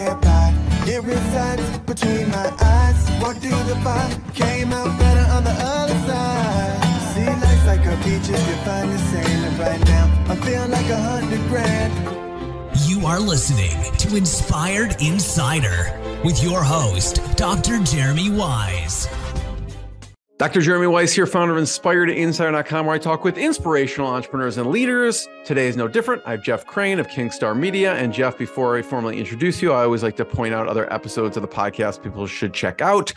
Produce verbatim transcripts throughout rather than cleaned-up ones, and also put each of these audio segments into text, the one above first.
can't buy. It resides between my eyes. Walked through the fire, came out better on the other side. See, life's like a beach if you find the sailing right now. I'm feeling like a hundred grand. You are listening to Inspired Insider with your host, Doctor Jeremy Weisz. Doctor Jeremy Weisz here, founder of Inspired Insider dot com, where I talk with inspirational entrepreneurs and leaders. Today is no different. I have Geoff Crain of Kingstar Media. And Geoff, before I formally introduce you, I always like to point out other episodes of the podcast people should check out.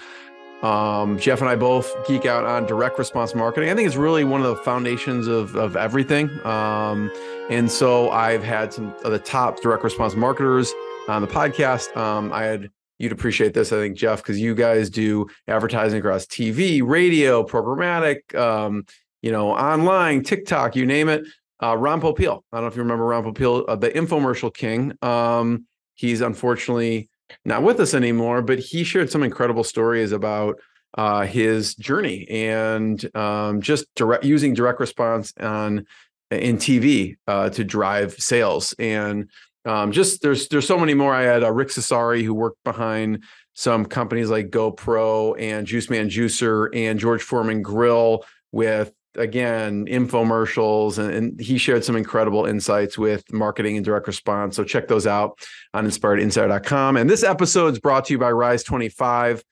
Um, Geoff and I both geek out on direct response marketing. I think it's really one of the foundations of, of everything. Um, and so I've had some of the top direct response marketers on the podcast. Um, I had, you'd appreciate this, I think, Geoff, because you guys do advertising across T V, radio, programmatic, um, you know, online, TikTok, you name it. Uh, Ron Popeil. I don't know if you remember Ron Popeil, uh, the infomercial king. Um, he's unfortunately not with us anymore, but he shared some incredible stories about uh, his journey and um, just direct, using direct response on in T V uh, to drive sales. And um, just there's there's so many more. I had uh, Rick Cesari, who worked behind some companies like GoPro and Juice Man Juicer and George Foreman Grill with, again, infomercials, and, and he shared some incredible insights with marketing and direct response. So check those out on Inspired Insider dot com. And this episode is brought to you by Rise twenty-five.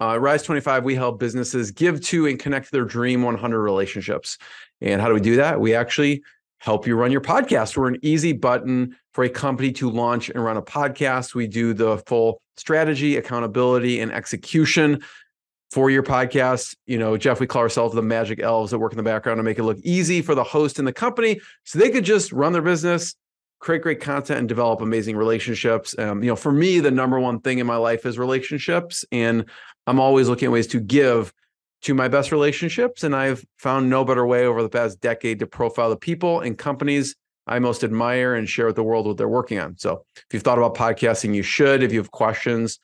Uh, Rise twenty-five, we help businesses give to and connect their dream one hundred relationships. And how do we do that? We actually help you run your podcast. We're an easy button for a company to launch and run a podcast. We do the full strategy, accountability, and execution for your podcast. You know, Geoff, we call ourselves the magic elves that work in the background to make it look easy for the host and the company so they could just run their business, create great content, and develop amazing relationships. Um, you know, for me, the number one thing in my life is relationships, and I'm always looking at ways to give to my best relationships. And I've found no better way over the past decade to profile the people and companies I most admire and share with the world what they're working on. So if you've thought about podcasting, you should. If you have questions,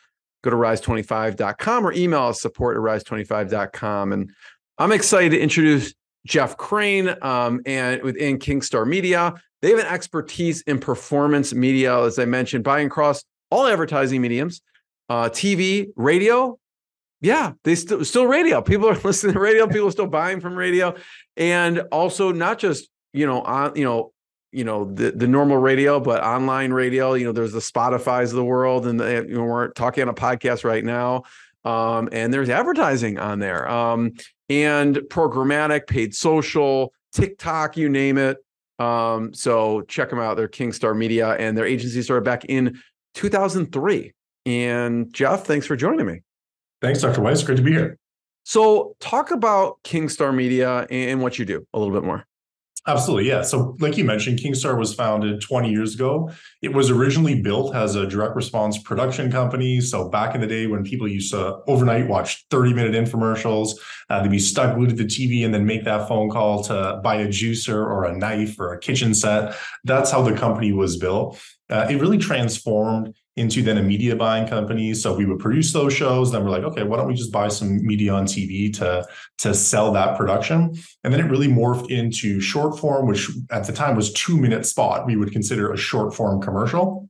go to rise twenty-five dot com or email us support at rise twenty-five dot com. And I'm excited to introduce Geoff Crain um, and within Kingstar Media. They have an expertise in performance media, as I mentioned, by and across all advertising mediums, uh, T V, radio. Yeah, they still still radio. People are listening to radio. People are still buying from radio, and also not just you know on you know. you know, the, the normal radio, but online radio. You know, there's the Spotify's of the world, and the, you know, we're talking on a podcast right now. Um, and there's advertising on there, um, and programmatic, paid social, TikTok, you name it. Um, so check them out. They're Kingstar Media, and their agency started back in two thousand three. And Geoff, thanks for joining me. Thanks, Doctor Weisz. Great to be here. So talk about Kingstar Media and what you do a little bit more. Absolutely. Yeah. So like you mentioned, Kingstar was founded twenty years ago. It was originally built as a direct response production company. So back in the day when people used to overnight watch thirty minute infomercials, uh, they'd be stuck glued to the T V and then make that phone call to buy a juicer or a knife or a kitchen set. That's how the company was built. Uh, it really transformed into then a media buying company. So we would produce those shows. Then we're like, okay, why don't we just buy some media on T V to, to sell that production? And then it really morphed into short form, which at the time was two minute spot. We would consider a short form commercial.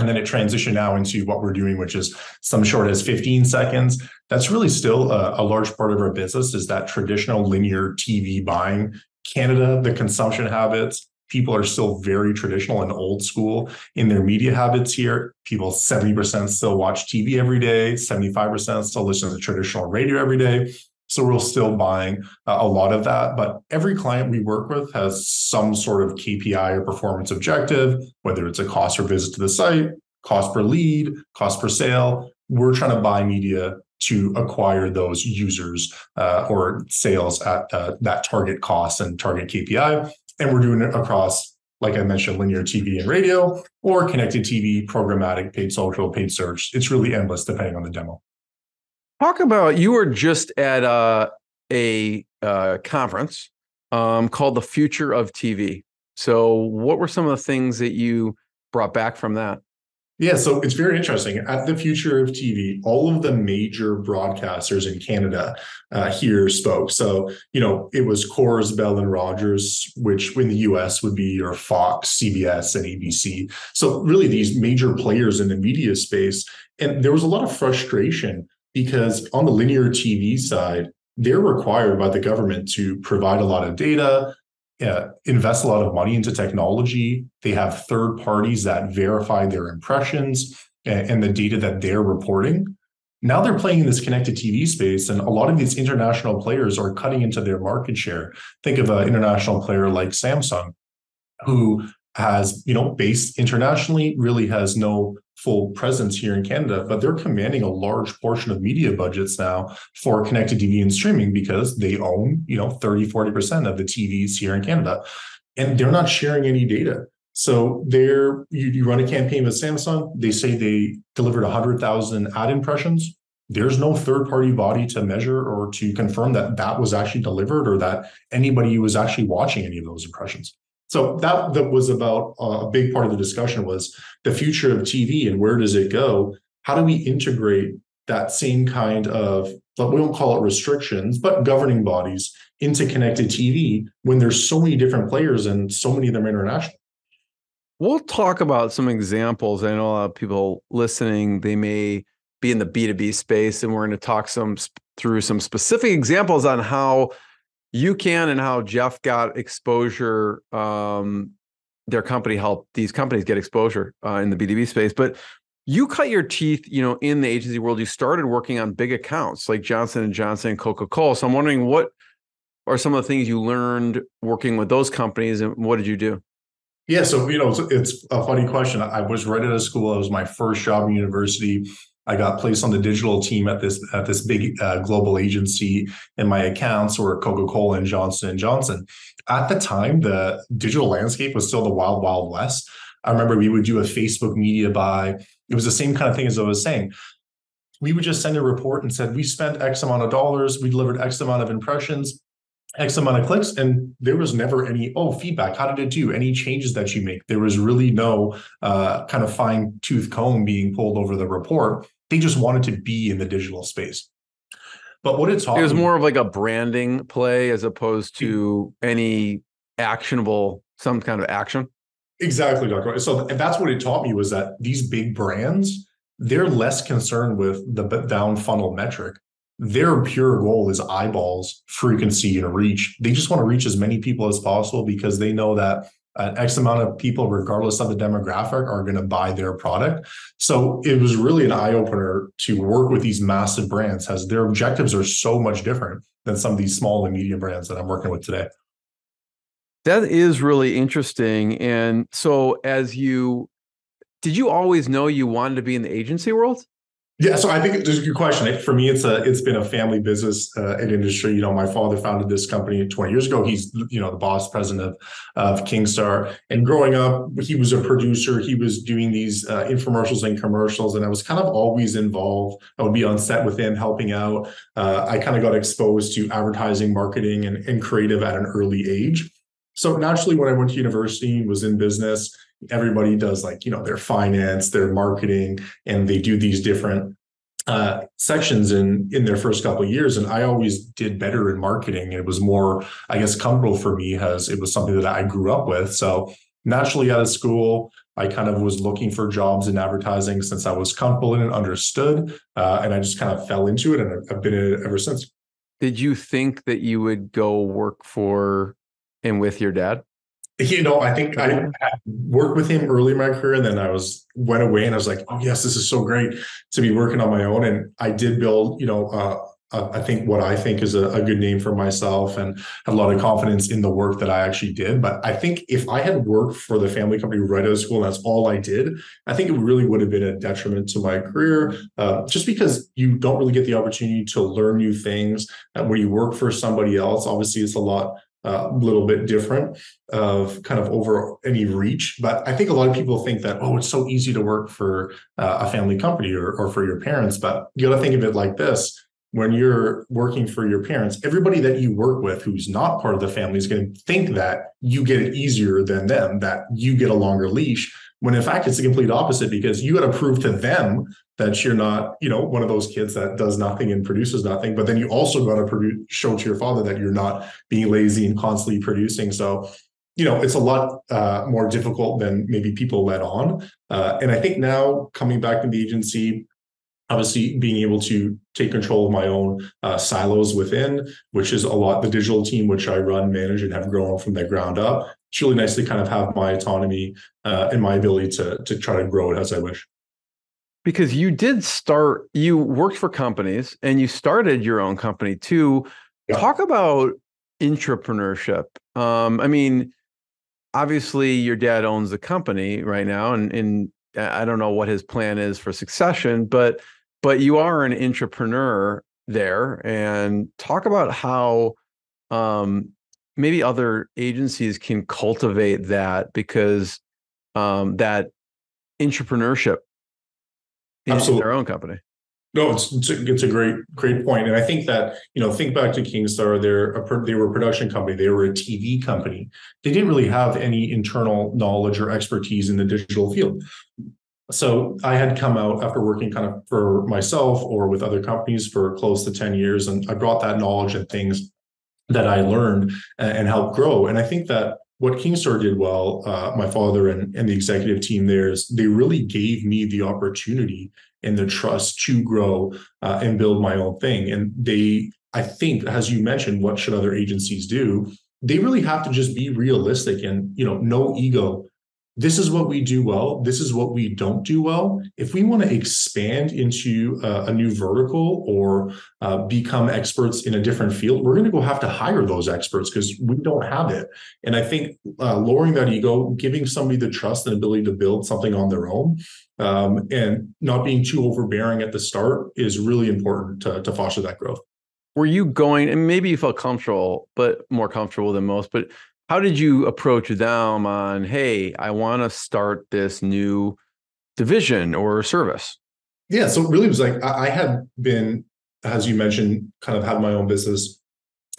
And then it transitioned now into what we're doing, which is some short as fifteen seconds. That's really still a, a large part of our business, is that traditional linear T V buying. Canada, the consumption habits. People are still very traditional and old school in their media habits here. People seventy percent still watch T V every day, seventy-five percent still listen to traditional radio every day. So we're still buying a lot of that. But every client we work with has some sort of K P I or performance objective, whether it's a cost per visit to the site, cost per lead, cost per sale. We're trying to buy media to acquire those users uh, or sales at uh, that target cost and target K P I. And we're doing it across, like I mentioned, linear T V and radio, or connected T V, programmatic, paid social, paid search. It's really endless depending on the demo. Talk about, you were just at a, a, a conference um, called The Future of T V. So what were some of the things that you brought back from that? Yeah, so it's very interesting. At the Future of T V, all of the major broadcasters in Canada uh, here spoke. So, you know, it was Corus, Bell, and Rogers, which in the U S would be your Fox, C B S, and A B C. So really these major players in the media space. And there was a lot of frustration because on the linear T V side, they're required by the government to provide a lot of data, Uh, invest a lot of money into technology. They have third parties that verify their impressions and, and the data that they're reporting. Now they're playing in this connected T V space, and a lot of these international players are cutting into their market share. Think of an international player like Samsung, who has, you know, based internationally, really has no full presence here in Canada, but they're commanding a large portion of media budgets now for connected T V and streaming because they own, you know, thirty, forty percent of the T Vs here in Canada, and they're not sharing any data. So they're, you, you run a campaign with Samsung, they say they delivered one hundred thousand ad impressions. There's no third-party body to measure or to confirm that that was actually delivered or that anybody was actually watching any of those impressions. So that, that was about uh, a big part of the discussion was the future of T V and where does it go? How do we integrate that same kind of, but we don't call it restrictions, but governing bodies into connected T V when there's so many different players and so many of them are international? We'll talk about some examples. I know a lot of people listening, they may be in the B two B space, and we're going to talk some through some specific examples on how you can and how Geoff got exposure. Um, their company helped these companies get exposure uh, in the B two B space. But you cut your teeth, you know, in the agency world. You started working on big accounts like Johnson and Johnson and Coca-Cola. So I'm wondering, what are some of the things you learned working with those companies, and what did you do? Yeah, so, you know, it's a funny question. I was right out of school. It was my first job in university. I got placed on the digital team at this at this big uh, global agency, and my accounts were Coca-Cola and Johnson and Johnson. At the time, the digital landscape was still the wild, wild west. I remember we would do a Facebook media buy. It was the same kind of thing as I was saying. We would just send a report and said, we spent X amount of dollars, we delivered X amount of impressions, X amount of clicks, and there was never any, oh, feedback. How did it do? Any changes that you make? There was really no uh, kind of fine tooth comb being pulled over the report. They just wanted to be in the digital space. But what it's taught me, it was more of like a branding play as opposed to any actionable, some kind of action. Exactly, Doctor So that's what it taught me, was that these big brands, they're less concerned with the down funnel metric. Their pure goal is eyeballs, frequency, and reach. They just want to reach as many people as possible because they know that an X amount of people, regardless of the demographic, are going to buy their product. So it was really an eye-opener to work with these massive brands, as their objectives are so much different than some of these small and medium brands that I'm working with today. That is really interesting. And so as you, did you always know you wanted to be in the agency world? Yeah, so I think it's a good question. For me, it's a it's been a family business uh, and industry. You know, my father founded this company twenty years ago. He's, you know, the boss president of, of Kingstar. And growing up, he was a producer. He was doing these uh, infomercials and commercials, and I was kind of always involved. I would be on set with him, helping out. Uh, I kind of got exposed to advertising, marketing, and, and creative at an early age. So naturally, when I went to university, was in business, everybody does, like, you know, their finance, their marketing, and they do these different uh, sections in, in their first couple of years. And I always did better in marketing. It was more, I guess, comfortable for me as it was something that I grew up with. So naturally, out of school, I kind of was looking for jobs in advertising since I was comfortable in and understood. Uh, and I just kind of fell into it, and I've been in it ever since. Did you think that you would go work for and with your dad? You know, I think I worked with him early in my career, and then I was went away, and I was like, "Oh yes, this is so great to be working on my own." And I did build, you know, uh, I think what I think is a, a good name for myself, and had a lot of confidence in the work that I actually did. But I think if I had worked for the family company right out of school, and that's all I did, I think it really would have been a detriment to my career, uh, just because you don't really get the opportunity to learn new things. And when you work for somebody else, obviously, it's a lot. a uh, little bit different of kind of over any reach. But I think a lot of people think that, oh, it's so easy to work for uh, a family company or, or for your parents. But you got to think of it like this. when you're working for your parents, everybody that you work with who's not part of the family is going to think that you get it easier than them, that you get a longer leash, when in fact it's the complete opposite, because you got to prove to them that you're not, you know, one of those kids that does nothing and produces nothing. But then you also got to produce, show to your father that you're not being lazy and constantly producing. So, you know, it's a lot uh, more difficult than maybe people let on. Uh, and I think now coming back to the agency, obviously being able to take control of my own uh, silos within, which is a lot, the digital team, which I run, manage, and have grown from the ground up. It's really nice to kind of have my autonomy uh, and my ability to, to try to grow it as I wish. Because you did start, you worked for companies and you started your own company too. Yeah. Talk about intrapreneurship. Um, I mean, obviously your dad owns the company right now, and, and I don't know what his plan is for succession, but but you are an intrapreneur there. And talk about how um, maybe other agencies can cultivate that, because um, that intrapreneurship in Absolutely. Their own company. No, it's it's a, it's a great great point, and I think that, you know, think back to Kingstar. They're a, they were a production company. They were a T V company. They didn't really have any internal knowledge or expertise in the digital field. So I had come out after working kind of for myself or with other companies for close to ten years, and I brought that knowledge and things that I learned and, and helped grow. And I think that what Kingstar did well, uh, my father and, and the executive team there, is they really gave me the opportunity and the trust to grow uh, and build my own thing. And they, I think, as you mentioned, what should other agencies do? They really have to just be realistic and, you know, no ego. This is what we do well. This is what we don't do well. If we want to expand into a, a new vertical or uh, become experts in a different field, we're going to go have to hire those experts because we don't have it. And I think uh, lowering that ego, giving somebody the trust and ability to build something on their own, um, and not being too overbearing at the start is really important to, to foster that growth. Were you going, and maybe you felt comfortable, but more comfortable than most, but how did you approach them on, hey, I want to start this new division or service? Yeah, so it really was like, I had been, as you mentioned, kind of had my own business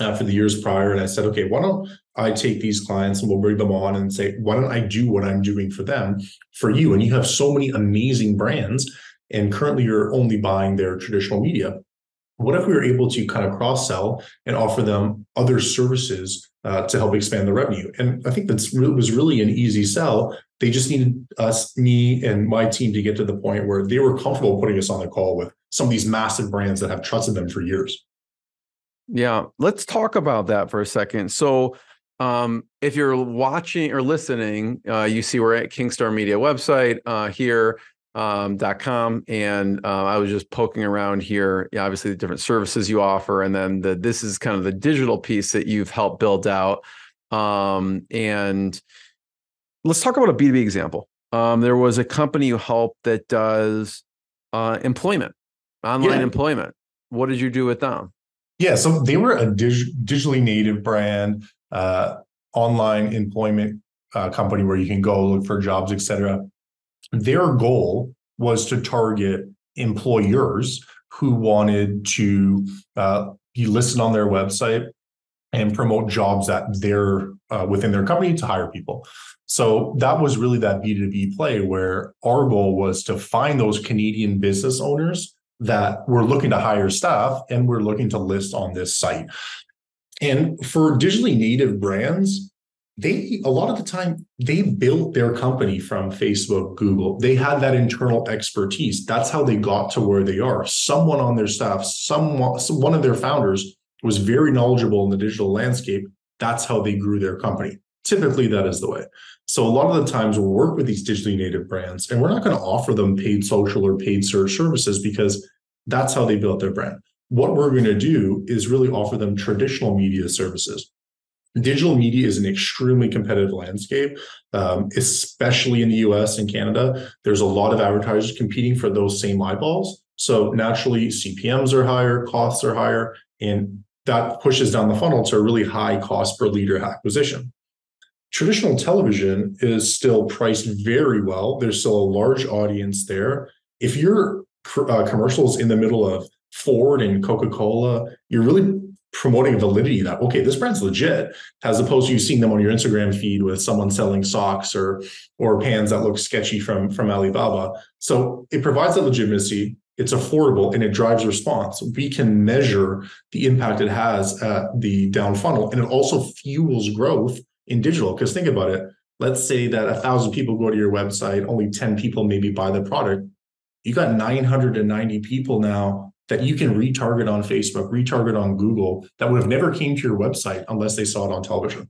uh, for the years prior. And I said, okay, why don't I take these clients and we'll bring them on and say, why don't I do what I'm doing for them, for you? And you have so many amazing brands, and currently you're only buying their traditional media. What if we were able to kind of cross-sell and offer them other services uh, to help expand the revenue? And I think that's really, was really an easy sell. They just needed us, me and my team, to get to the point where they were comfortable putting us on the call with some of these massive brands that have trusted them for years. Yeah, let's talk about that for a second. So um, if you're watching or listening, uh, you see we're at Kingstar Media website uh, here. Um, dot com. And uh, I was just poking around here, yeah, obviously the different services you offer. And then the, this is kind of the digital piece that you've helped build out. Um, and let's talk about a B two B example. Um, there was a company you helped that does uh, employment, online yeah. employment. What did you do with them? Yeah, so they were a dig- digitally native brand, uh, online employment uh, company where you can go look for jobs, et cetera. Their goal was to target employers who wanted to uh, be listed on their website and promote jobs that they're uh, within their company to hire people. So that was really that B two B play, where our goal was to find those Canadian business owners that were looking to hire staff and were looking to list on this site. And for digitally native brands, they, a lot of the time, they built their company from Facebook, Google. They had that internal expertise. That's how they got to where they are. Someone on their staff, someone, one of their founders was very knowledgeable in the digital landscape. That's how they grew their company. Typically, that is the way. So a lot of the times we'll work with these digitally native brands, and we're not going to offer them paid social or paid search services because that's how they built their brand. What we're going to do is really offer them traditional media services. Digital media is an extremely competitive landscape, um, especially in the U S and Canada. There's a lot of advertisers competing for those same eyeballs. So naturally, C P Ms are higher, costs are higher, and that pushes down the funnel to a really high cost per leader acquisition. Traditional television is still priced very well. There's still a large audience there. If your uh, commercial's in the middle of Ford and Coca-Cola, you're really promoting validity that, okay, this brand's legit, as opposed to you seeing them on your Instagram feed with someone selling socks or or pans that look sketchy from, from Alibaba. So it provides that legitimacy, it's affordable, and it drives response. We can measure the impact it has at the down funnel, and it also fuels growth in digital. Because think about it, let's say that one thousand people go to your website, only ten people maybe buy the product. You got nine hundred ninety people now that you can retarget on Facebook, retarget on Google, that would have never came to your website unless they saw it on television.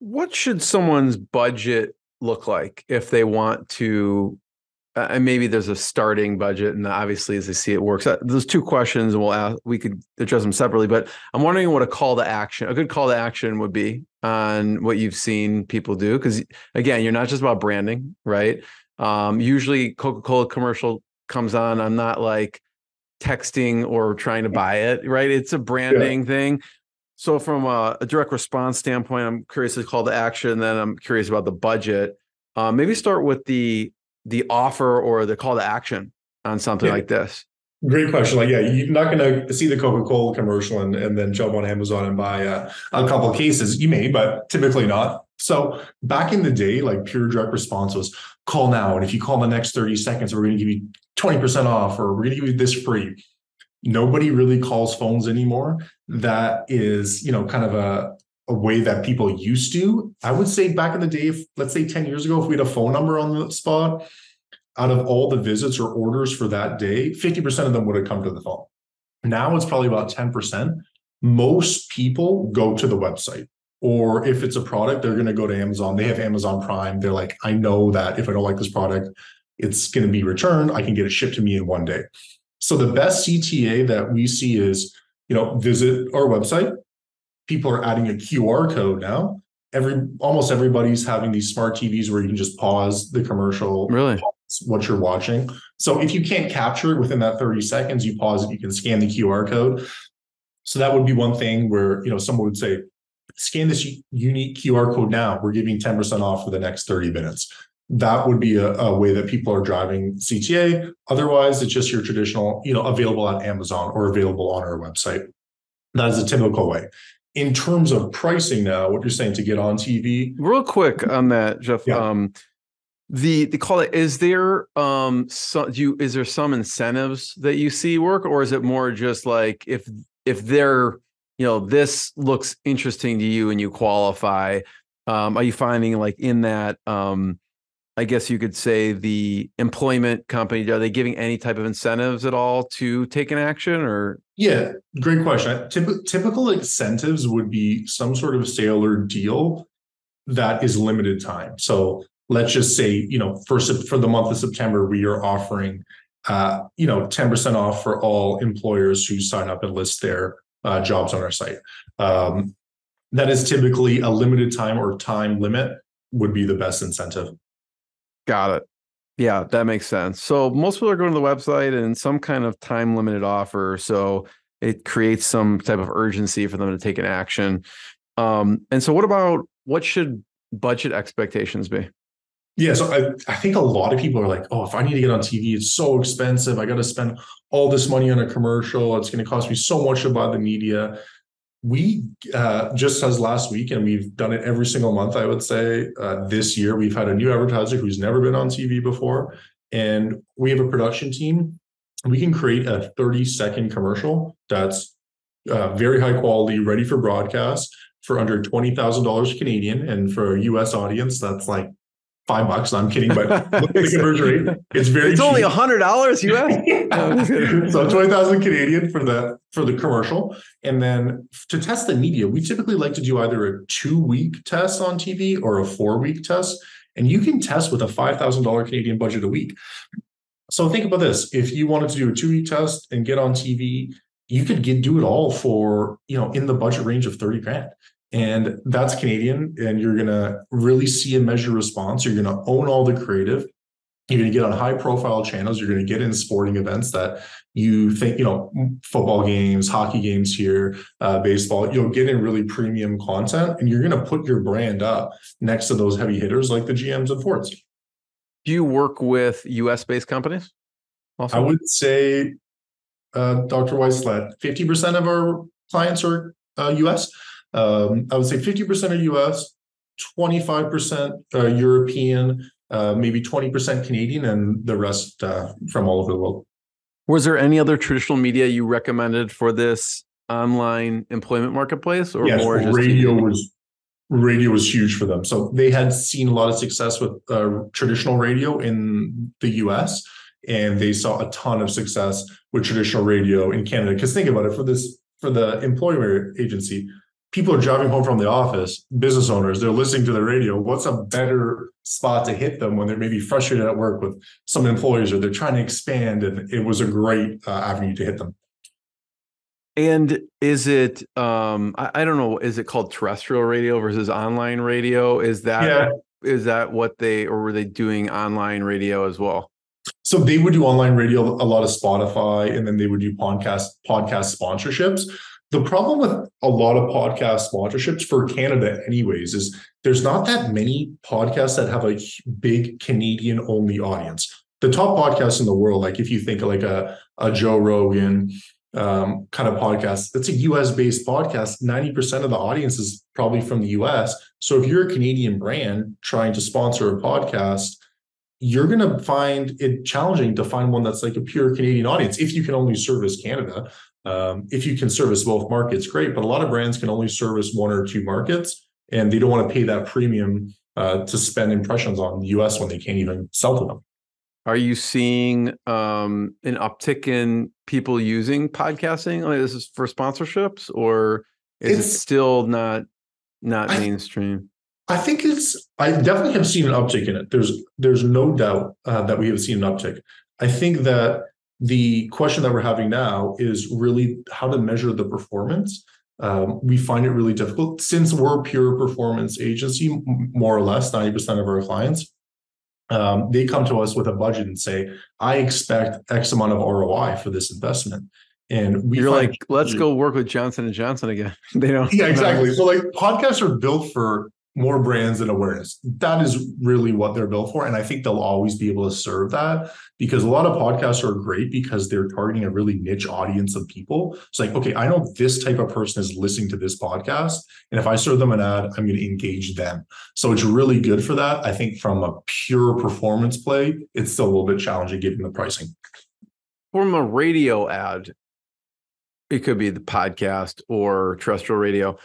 What should someone's budget look like if they want to, uh, and maybe there's a starting budget, and obviously as they see it works. Those two questions, and we'll ask, we could address them separately, but I'm wondering what a call to action, a good call to action would be on what you've seen people do. Because again, you're not just about branding, right? Um, usually Coca-Cola commercial comes on, I'm not like texting or trying to buy it, right? It's a branding yeah. thing. So from a, a direct response standpoint, I'm curious to call to action. Then I'm curious about the budget. Um, maybe start with the the offer or the call to action on something yeah. like this. Great question. Like, yeah, you're not going to see the Coca-Cola commercial and, and then jump on Amazon and buy uh, a couple of cases. You may, but typically not. So back in the day, like pure direct response was call now. And if you call in the next thirty seconds, we're going to give you twenty percent off, or we're going to give you this free. Nobody really calls phones anymore. That is, you know, kind of a, a way that people used to. I would say back in the day, if, let's say ten years ago, if we had a phone number on the spot, out of all the visits or orders for that day, fifty percent of them would have come to the phone. Now it's probably about ten percent. Most people go to the website. Or if it's a product, they're going to go to Amazon. They have Amazon Prime. They're like, I know that if I don't like this product, it's going to be returned. I can get it shipped to me in one day. So the best C T A that we see is, you know, visit our website. People are adding a Q R code now. Every almost everybody's having these smart T Vs where you can just pause the commercial. Really? What you're watching. So if you can't capture it within that thirty seconds, you pause it. You can scan the Q R code. So that would be one thing where, you know, someone would say, scan this unique Q R code now. We're giving ten percent off for the next thirty minutes. That would be a, a way that people are driving C T A. Otherwise, it's just your traditional, you know, available on Amazon or available on our website. That is a typical way. In terms of pricing now, what you're saying to get on T V. Real quick on that, Geoff. Yeah. Um, the the call it, is there um so, do you, is there some incentives that you see work, or is it more just like if if they're, you know, this looks interesting to you and you qualify? Um, are you finding like in that, um, I guess you could say the employment company, are they giving any type of incentives at all to take an action or? Yeah, great question. Typ- typical incentives would be some sort of sale or deal that is limited time. So let's just say, you know, for, for the month of September, we are offering, uh, you know, ten percent off for all employers who sign up and list their Uh, jobs on our site. Um, that is typically a limited time or time limit would be the best incentive. Got it. Yeah, that makes sense. So most people are going to the website and some kind of time limited offer. So it creates some type of urgency for them to take an action. Um, and so what about, what should budget expectations be? Yeah, so I, I think a lot of people are like, oh, if I need to get on T V, it's so expensive. I got to spend all this money on a commercial. It's going to cost me so much to buy the media. We uh, just as last week, and we've done it every single month, I would say, uh, this year, we've had a new advertiser who's never been on T V before. And we have a production team. We can create a thirty second commercial that's uh, very high quality, ready for broadcast for under twenty thousand dollars Canadian. And for a U S audience, that's like Five bucks. I'm kidding, but look at the conversion rate. It's very. It's cheap. Only a hundred dollars U S. No, so twenty thousand Canadian for the for the commercial, and then to test the media, we typically like to do either a two week test on T V or a four week test, and you can test with a five thousand dollar Canadian budget a week. So think about this: if you wanted to do a two week test and get on T V, you could get do it all for, you know, in the budget range of thirty grand. And that's Canadian, and you're going to really see a measure response. You're going to own all the creative. You're going to get on high-profile channels. You're going to get in sporting events that you think, you know, football games, hockey games here, uh, baseball. You'll get in really premium content, and you're going to put your brand up next to those heavy hitters like the G Ms and Fords. Do you work with U S-based companies also? I would say uh, Doctor Weisz, that fifty percent of our clients are uh, U S. Um, I would say fifty percent are U S, twenty-five percent uh, European, uh, maybe twenty percent Canadian, and the rest uh, from all over the world. Was there any other traditional media you recommended for this online employment marketplace, or yes, more? Just radio T V? was radio was huge for them. So they had seen a lot of success with uh, traditional radio in the U S, and they saw a ton of success with traditional radio in Canada. Because think about it, for this for the employer agency, people are driving home from the office, business owners, they're listening to the radio. What's a better spot to hit them when they're maybe frustrated at work with some employers, or they're trying to expand, and it was a great uh, avenue to hit them. And is it, um, I, I don't know, is it called terrestrial radio versus online radio? Is that yeah. is that what they, or were they doing online radio as well? So they would do online radio, a lot of Spotify, and then they would do podcast podcast sponsorships. The problem with a lot of podcast sponsorships for Canada anyways is there's not that many podcasts that have a big Canadian-only audience. The top podcasts in the world, like if you think of like a, a Joe Rogan um, kind of podcast, it's a U S-based podcast. ninety percent of the audience is probably from the U S. So if you're a Canadian brand trying to sponsor a podcast, you're going to find it challenging to find one that's like a pure Canadian audience if you can only service Canada. Um, if you can service both markets, great. But a lot of brands can only service one or two markets, and they don't want to pay that premium uh, to spend impressions on the U S when they can't even sell to them. Are you seeing um, an uptick in people using podcasting? I mean, this is for sponsorships, or is it's, it still not not I, mainstream? I think it's. I definitely have seen an uptick in it. There's there's no doubt uh, that we have seen an uptick. I think that. The question that we're having now is really how to measure the performance. Um, we find it really difficult since we're a pure performance agency, more or less ninety percent of our clients. Um, they come to us with a budget and say, I expect X amount of R O I for this investment. And we You're like, let's go work with Johnson and Johnson again. They don't. Yeah, exactly. So like podcasts are built for more brands and awareness. That is really what they're built for. And I think they'll always be able to serve that, because a lot of podcasts are great because they're targeting a really niche audience of people. It's like, okay, I know this type of person is listening to this podcast, and if I serve them an ad, I'm going to engage them. So it's really good for that. I think from a pure performance play, it's still a little bit challenging given the pricing. From a radio ad, it could be the podcast or terrestrial radio.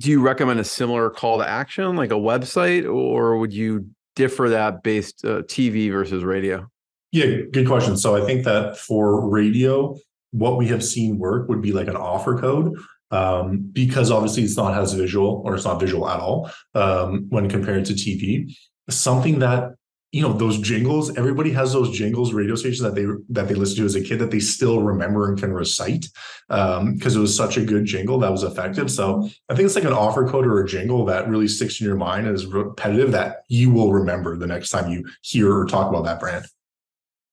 Do you recommend a similar call to action, like a website, or would you differ that based uh, T V versus radio? Yeah, good question. So I think that for radio, what we have seen work would be like an offer code, um, because obviously it's not as visual, or it's not visual at all um, when compared to T V. Something that, you know, those jingles, everybody has those jingles, radio stations that they that they listened to as a kid that they still remember and can recite um, because it was such a good jingle that was effective. So I think it's like an offer code or a jingle that really sticks in your mind and is repetitive that you will remember the next time you hear or talk about that brand.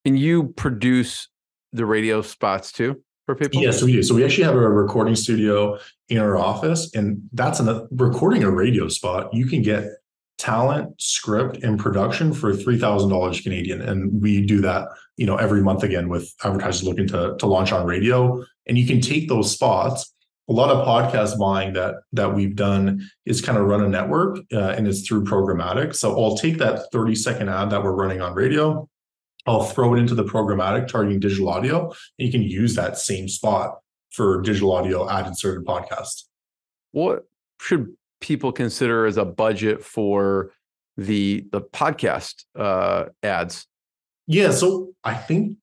And you produce the radio spots too for people? Yes, we do. So we actually have a recording studio in our office, and that's another, recording a radio spot, you can get talent, script, and production for three thousand dollars Canadian. And we do that, you know, every month again with advertisers looking to, to launch on radio. And you can take those spots. A lot of podcast buying that that we've done is kind of run a network uh, and it's through programmatic. So I'll take that thirty second ad that we're running on radio. I'll throw it into the programmatic targeting digital audio. And you can use that same spot for digital audio ad inserted podcast. What should people consider as a budget for the the podcast uh, ads? Yeah, so I think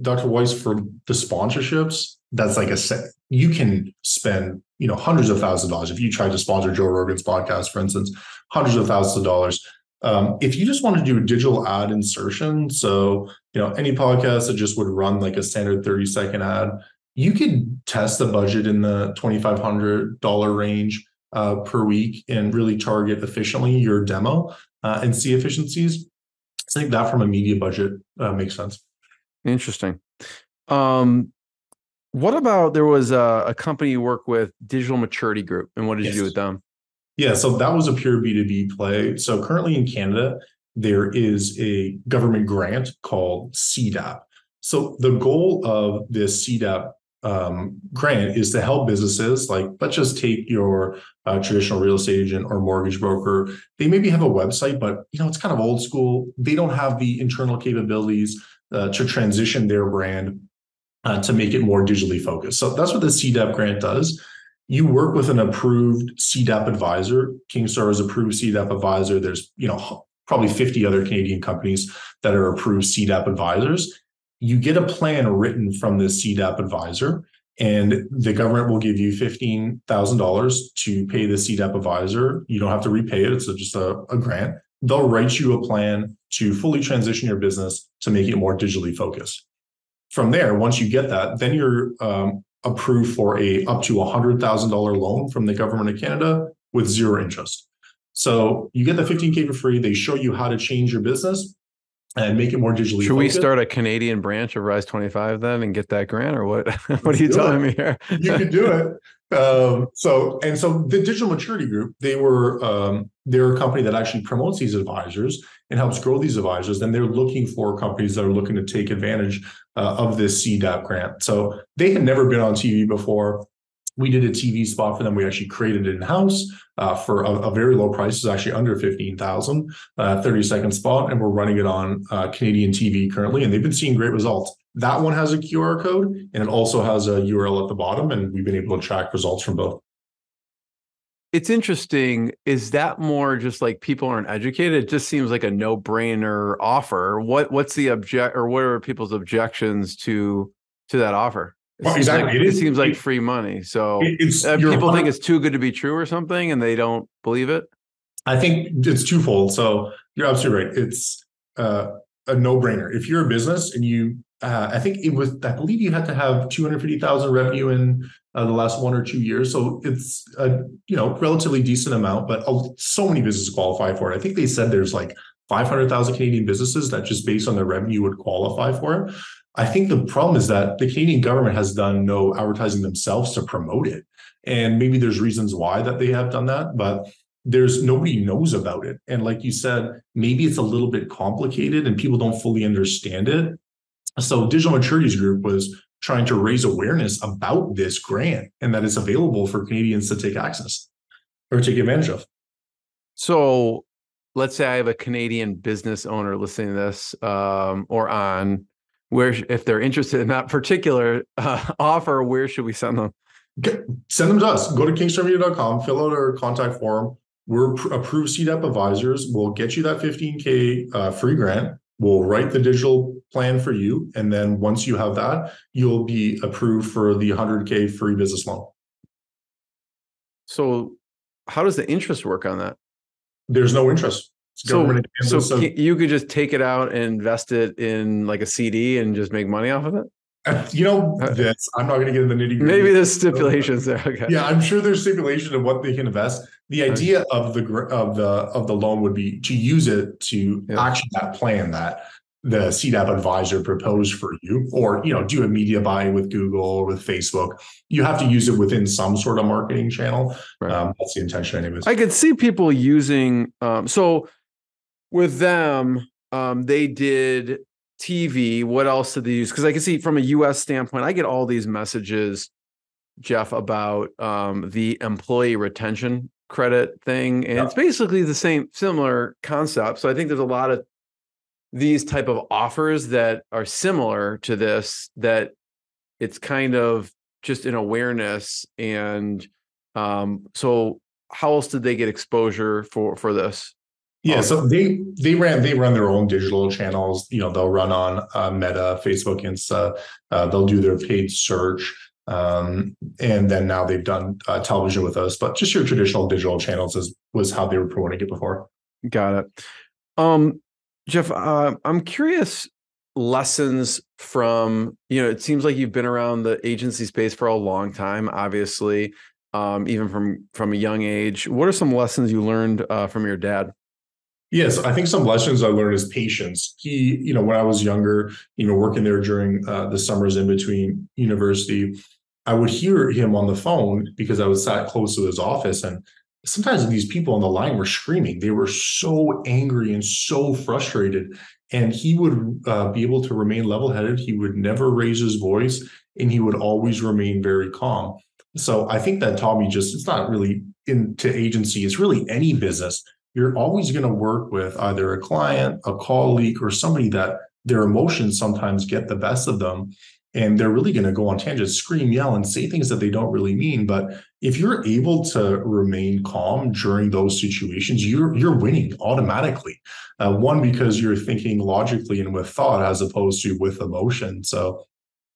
Doctor Weisz, for the sponsorships, that's like a set. You can spend you know hundreds of thousands of dollars if you try to sponsor Joe Rogan's podcast, for instance, hundreds of thousands of dollars. Um, if you just want to do a digital ad insertion, so you know any podcast that just would run like a standard thirty second ad, you could test the budget in the twenty-five hundred dollars range. Uh, per week, and really target efficiently your demo uh, and see efficiencies. I think that from a media budget uh, makes sense. Interesting. Um, what about, there was a, a company you work with, Digital Maturity Group, and what did yes. you do with them? Yeah, so that was a pure B two B play. So currently in Canada, there is a government grant called C D A P. So the goal of this C D A P um, grant is to help businesses, like, let's just take your uh, traditional real estate agent or mortgage broker. They maybe have a website, but you know it's kind of old school. They don't have the internal capabilities uh, to transition their brand uh, to make it more digitally focused. So that's what the C D A P grant does. You work with an approved C D A P advisor. Kingstar is approved C D A P advisor. There's, you know, probably fifty other Canadian companies that are approved C D A P advisors. You get a plan written from this C D A P advisor, and the government will give you fifteen thousand dollars to pay the C D A P advisor. You don't have to repay it. It's just a, a grant. They'll write you a plan to fully transition your business to make it more digitally focused. From there, once you get that, then you're um, approved for a up to one hundred thousand dollars loan from the government of Canada with zero interest. So you get the fifteen K for free. They show you how to change your business and make it more digitally. Should focused. We start a Canadian branch of Rise twenty-five then and get that grant, or what? What are you telling it. me here? You can do it. Um, so and so the Digital Maturity Group, they were um, they're a company that actually promotes these advisors and helps grow these advisors. And they're looking for companies that are looking to take advantage uh, of this C D A P grant. So they had never been on T V before. We did a T V spot for them. We actually created it in-house uh, for a, a very low price. It's actually under fifteen thousand dollars, uh, thirty-second spot, and we're running it on uh, Canadian T V currently, and they've been seeing great results. That one has a Q R code, and it also has a U R L at the bottom, and we've been able to track results from both. It's interesting. Is that more just like people aren't educated? It just seems like a no-brainer offer. What What's the object, or what are people's objections to to that offer? It, well, seems exactly. like, it, it seems like it, free money. So it's, uh, people think it's too good to be true or something, and they don't believe it. I think it's twofold. So you're absolutely right. It's uh, a no-brainer. If you're a business and you, uh, I think it was, I believe you had to have two hundred fifty thousand revenue in uh, the last one or two years. So it's a you know relatively decent amount, but so many businesses qualify for it. I think they said there's like five hundred thousand Canadian businesses that just based on their revenue would qualify for it. I think the problem is that the Canadian government has done no advertising themselves to promote it. And maybe there's reasons why that they have done that, but there's nobody knows about it. And like you said, maybe it's a little bit complicated and people don't fully understand it. So Digital Maturities Group was trying to raise awareness about this grant and that it's available for Canadians to take access or take advantage of. So let's say I have a Canadian business owner listening to this um, or on, where, if they're interested in that particular uh, offer, where should we send them? Get, send them to us. Go to kingstar media dot com, fill out our contact form. We're approved C D A P advisors. We'll get you that fifteen K uh, free grant. We'll write the digital plan for you. And then once you have that, you'll be approved for the one hundred K free business loan. So how does the interest work on that? There's no interest. So, so, so you could just take it out and invest it in like a C D and just make money off of it? Uh, you know, that's, I'm not going to get into the nitty gritty. Maybe there's stipulations there. Okay. Yeah, I'm sure there's stipulation of what they can invest. The idea of the of the of the loan would be to use it to yeah. action that plan that the C D A P advisor proposed for you, or you know, do a media buy with Google or with Facebook. You have to use it within some sort of marketing channel. Right. Um, that's the intention, anyways. I could see people using um, so. With them, um, they did T V. What else did they use? Because I can see from a U S standpoint, I get all these messages, Geoff, about um, the employee retention credit thing. And yeah. it's basically the same, similar concept. So I think there's a lot of these type of offers that are similar to this, that it's kind of just an awareness. And um, so how else did they get exposure for, for this? Yeah, so they they ran they run their own digital channels. You know, they'll run on uh, Meta, Facebook, Insta. Uh, they'll do their paid search, um, and then now they've done uh, television with us. But just your traditional digital channels is, was how they were promoting it before. Got it, um, Geoff. Uh, I'm curious lessons from you know. It seems like you've been around the agency space for a long time, obviously, um, even from from a young age. What are some lessons you learned uh, from your dad? Yes, I think some lessons I learned is patience. He, you know, when I was younger, you know, working there during uh, the summers in between university, I would hear him on the phone because I was sat close to his office. And sometimes these people on the line were screaming. They were so angry and so frustrated. And he would uh, be able to remain level-headed. He would never raise his voice, and he would always remain very calm. So I think that taught me just, it's not really into agency, it's really any business. You're always going to work with either a client, a colleague, or somebody that their emotions sometimes get the best of them. And they're really going to go on tangents, scream, yell, and say things that they don't really mean. But if you're able to remain calm during those situations, you're you're winning automatically. Uh, one, because you're thinking logically and with thought as opposed to with emotion. So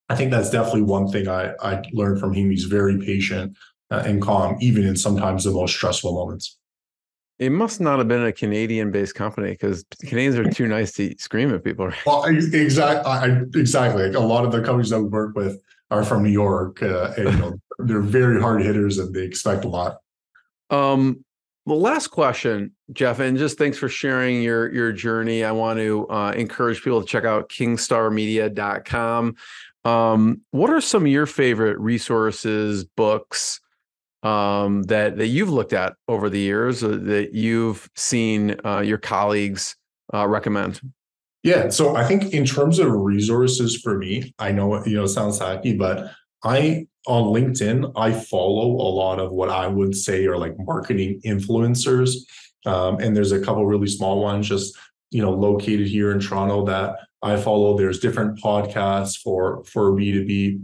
I think that's definitely one thing I, I learned from him. He's very patient uh, and calm, even in sometimes the most stressful moments. It must not have been a Canadian-based company, because Canadians are too nice to scream at people. Right? Well, exactly. Exactly. Like a lot of the companies that we work with are from New York. Uh, and, you know, they're very hard hitters and they expect a lot. Um, the last question, Geoff, and just thanks for sharing your your journey. I want to uh, encourage people to check out kingstar media dot com. Um, what are some of your favorite resources, books, Um, that, that you've looked at over the years, uh, that you've seen uh, your colleagues uh, recommend? Yeah, so I think in terms of resources for me, I know, you know, it sounds hacky, but I, on LinkedIn, I follow a lot of what I would say are like marketing influencers. Um, and there's a couple really small ones just, you know, located here in Toronto that I follow. There's different podcasts for, for B two B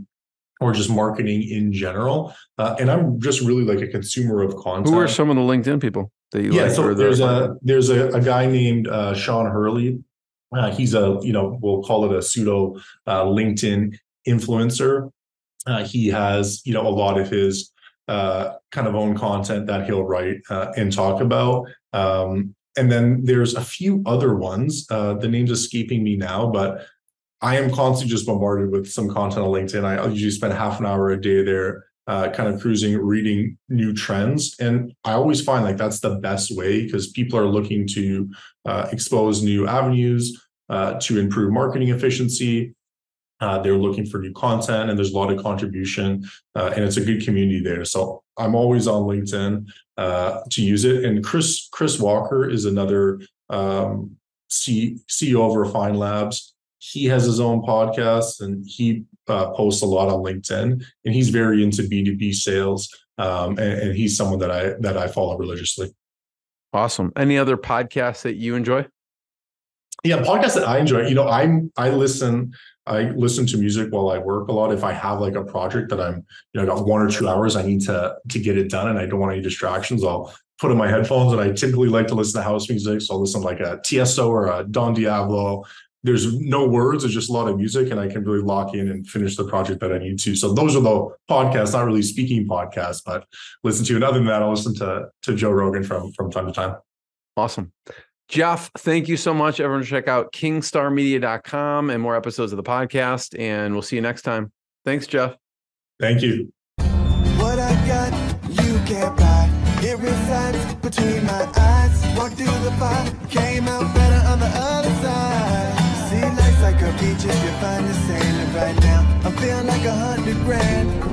or just marketing in general. Uh, and I'm just really like a consumer of content. Who are some of the LinkedIn people that you yeah, like? Yeah, so there's a, there's a, a guy named uh, Sean Hurley. Uh, he's a, you know, we'll call it a pseudo uh, LinkedIn influencer. Uh, he has, you know, a lot of his uh, kind of own content that he'll write uh, and talk about. Um, and then there's a few other ones. Uh, the name's escaping me now, but I am constantly just bombarded with some content on LinkedIn. I usually spend half an hour a day there, uh, kind of cruising, reading new trends. And I always find like that's the best way, because people are looking to uh, expose new avenues, uh, to improve marketing efficiency. Uh, they're looking for new content, and there's a lot of contribution, uh, and it's a good community there. So I'm always on LinkedIn uh, to use it. And Chris Chris Walker is another um, C E O of Refine Labs. He has his own podcast, and he uh, posts a lot on LinkedIn, and he's very into B two B sales. Um, and, and he's someone that I, that I follow religiously. Awesome. Any other podcasts that you enjoy? Yeah. Podcasts that I enjoy, you know, I'm, I listen, I listen to music while I work a lot. If I have like a project that I'm, you know, I got one or two hours, I need to, to get it done, and I don't want any distractions, I'll put in my headphones, and I typically like to listen to house music. So I'll listen to like a T S O or a Don Diablo. There's no words, it's just a lot of music, and I can really lock in and finish the project that I need to. So those are the podcasts, not really speaking podcasts, but listen to. And other than that, I'll listen to, to Joe Rogan from, from time to time. Awesome. Geoff, thank you so much. Everyone check out kingstar media dot com and more episodes of the podcast. And we'll see you next time. Thanks, Geoff. Thank you. What I got, you can't buy. It resides between my eyes. Walked through the fire, came out better on the other side. Like a beach if you find the sailing right now. I'm feeling like a hundred grand.